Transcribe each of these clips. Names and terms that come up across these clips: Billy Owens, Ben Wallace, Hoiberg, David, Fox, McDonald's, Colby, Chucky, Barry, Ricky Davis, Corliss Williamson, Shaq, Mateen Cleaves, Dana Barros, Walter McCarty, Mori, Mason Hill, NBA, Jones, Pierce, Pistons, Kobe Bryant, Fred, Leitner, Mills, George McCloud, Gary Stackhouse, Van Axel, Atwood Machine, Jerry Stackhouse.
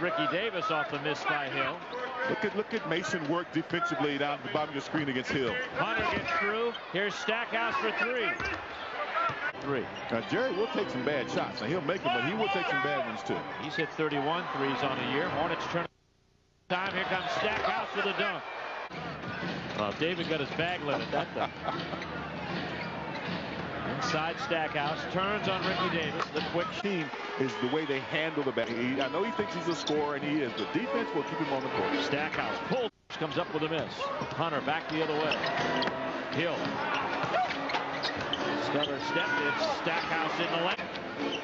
Ricky Davis off the miss by Hill. Look at Mason work defensively down at the bottom of your screen against Hill. Hunter gets through. Here's Stackhouse for three. Now, Jerry will take some bad shots. Now, he'll make them, but he will take some bad ones, too. He's hit 31 threes on the year. Hornets turn time. Here comes Stackhouse for the dunk. Well, David got his bag lit at that dunk. Inside Stackhouse. Turns on Ricky Davis. The quick team is the way they handle the bag. I know he thinks he's a scorer, and he is. The defense will keep him on the court. Stackhouse pulls. Comes up with a miss. Hunter back the other way. Hill. Another step, it's Stackhouse in the lane.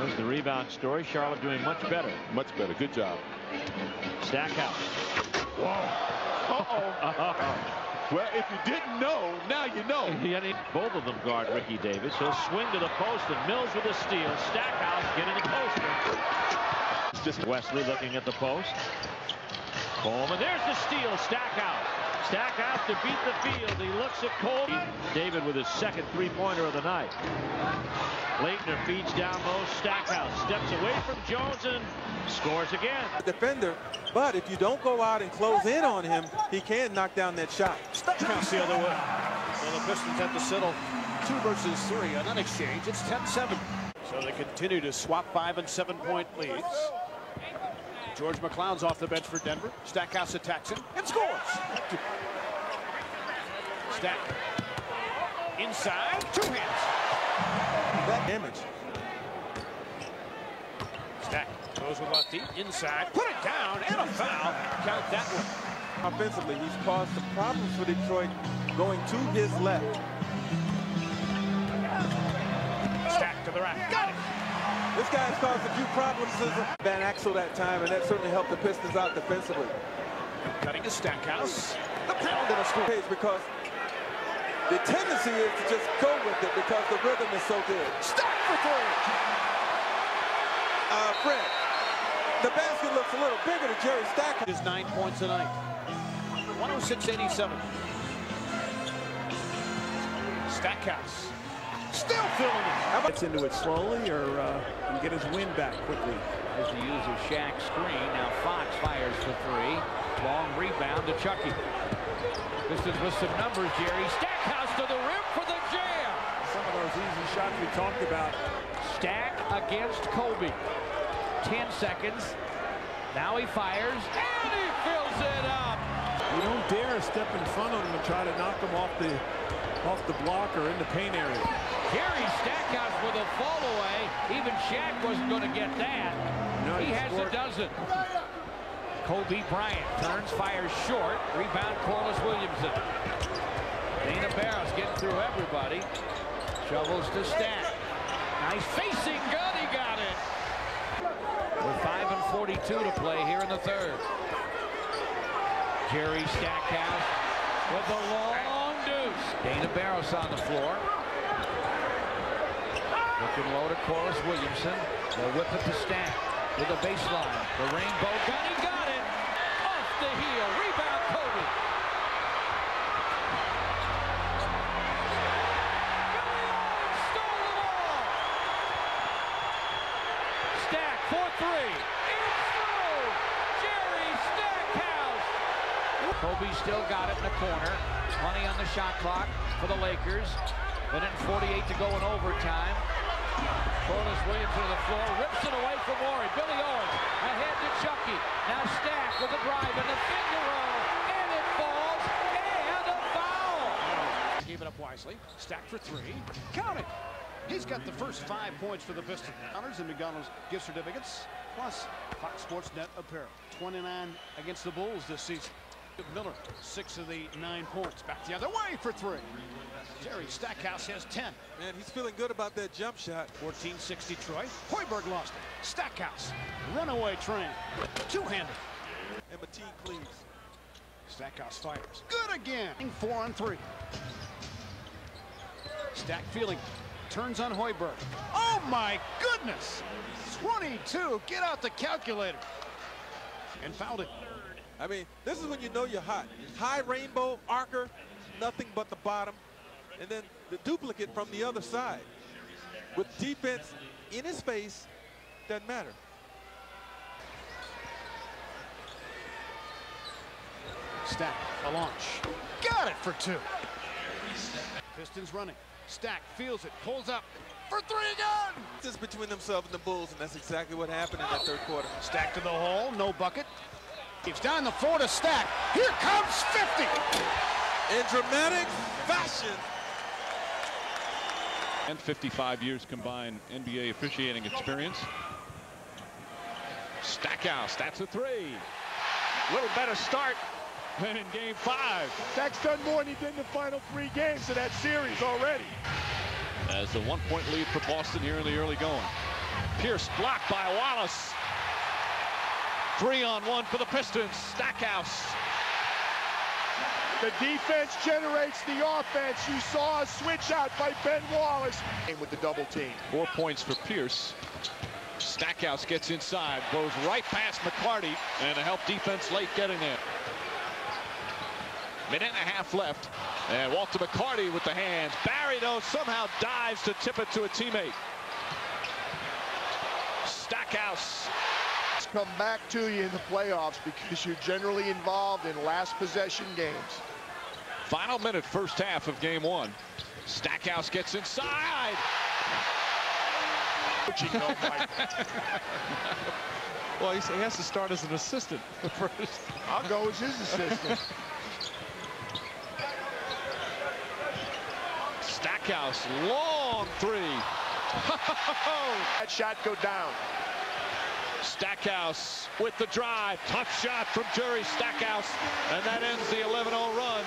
There's the rebound story. Charlotte doing much better. Much better. Good job. Stackhouse. Whoa. Uh-oh. Well, if you didn't know, now you know. Both of them guard Ricky Davis. He'll swing to the post, and Mills with a steal. Stackhouse getting the post. It's just Wesley looking at the post. Coleman. There's the steal. Stackhouse. Stackhouse to beat the field. He looks at Colby. David with his second three-pointer of the night. Leitner feeds down low. Stackhouse steps away from Jones and scores again. Defender, but if you don't go out and close in on him, he can knock down that shot. Stackhouse the other way. So the Pistons have to settle 2 versus 3 on an exchange. It's 10-7. So they continue to swap 5- and 7-point leads. George McCloud's off the bench for Denver. Stackhouse attacks him and scores. Stack inside, 2 hands. That damage. Stack goes with lefty inside, put it down, and a foul. Count that one. Offensively, he's caused some problems for Detroit going to his left. Stack to the right. Got it. This guy's caused a few problems since Van Axel that time, and that certainly helped the Pistons out defensively. Cutting to Stackhouse. The pound in a score. Because the tendency is to just go with it because the rhythm is so good. Stack for three. Fred, the basket looks a little bigger to Jerry Stackhouse. His 9 points tonight. 106-87. Stackhouse. Still filling it. Gets into it slowly or can get his win back quickly. As he uses Shaq's screen. Now Fox fires for three. Long rebound to Chucky. This is with some numbers, Jerry. Stackhouse to the rim for the jam. Some of those easy shots we talked about. Stack against Kobe. 10 seconds. Now he fires. And he fills it up. You don't dare step in front of him and try to knock him off the block or in the paint area. Gary Stackhouse with a fall away. Even Shaq wasn't going to get that. No, he has a dozen. Kobe Bryant turns, fires short. Rebound, Corliss Williamson. Dana Barros getting through everybody. Shovels to Stack. Nice facing gun. He got it. With 5:42 to play here in the third. Jerry Stackhouse with the long deuce. Dana Barros on the floor. Looking low to Corliss Williamson. They'll whip it to Stack with a baseline. The rainbow gun, he got it. Off the heel. Rebound, Kobe. Billy Owens stole the ball. Stack for three. It's through. Jerry Stackhouse. Kobe still got it in the corner. Money on the shot clock for the Lakers. But in 48 to go in overtime. Corliss Williamson to the floor, rips it away from Mori. Billy Owens ahead to Chucky. Now Stack with a drive and a finger roll, and it falls, and a foul. Gave it up wisely. Stack for three. Count it. He's got the first 5 points for the Pistons. Honors and McDonald's gift certificates, plus Fox Sports Net apparel. 29 against the Bulls this season. Miller, 6 of the 9 points. Back the other way for three. Jerry Stackhouse has 10. Man, he's feeling good about that jump shot. 14-6 Detroit. Hoiberg lost it. Stackhouse, runaway train. Two-handed. And Mateen Cleaves. Stackhouse fires. Good again. 4 on 3. Stack feeling. Turns on Hoiberg. Oh, my goodness. 22. Get out the calculator. And fouled it. I mean, this is when you know you're hot. High rainbow, Archer, nothing but the bottom. And then the duplicate from the other side. With defense in his face, doesn't matter. Stack, a launch. Got it for two. Pistons running. Stack feels it, pulls up for three again. Just between themselves and the Bulls, and that's exactly what happened in that third quarter. Stack to the hole, no bucket. Keeps down the floor to Stack. Here comes 50. In dramatic fashion. And 55 years combined NBA officiating experience. Stackhouse, that's a three. A little better start than in game five. Stack's done more than he did in the final three games of that series already. As the one-point lead for Boston here in the early going. Pierce blocked by Wallace. 3-on-1 for the Pistons. Stackhouse. The defense generates the offense. You saw a switch out by Ben Wallace. With the double team. 4 points for Pierce. Stackhouse gets inside, goes right past McCarty, and a help defense late getting in. Minute and a half left, and Walter McCarty with the hands. Barry, though, somehow dives to tip it to a teammate. Stackhouse. Come back to you in the playoffs because you're generally involved in last possession games. Final minute, first half of game one. Stackhouse gets inside. Well, he has to start as an assistant first. I'll go as his assistant. Stackhouse, long three. That shot go down. Stackhouse with the drive. Tough shot from Jerry Stackhouse. And that ends the 11-0 run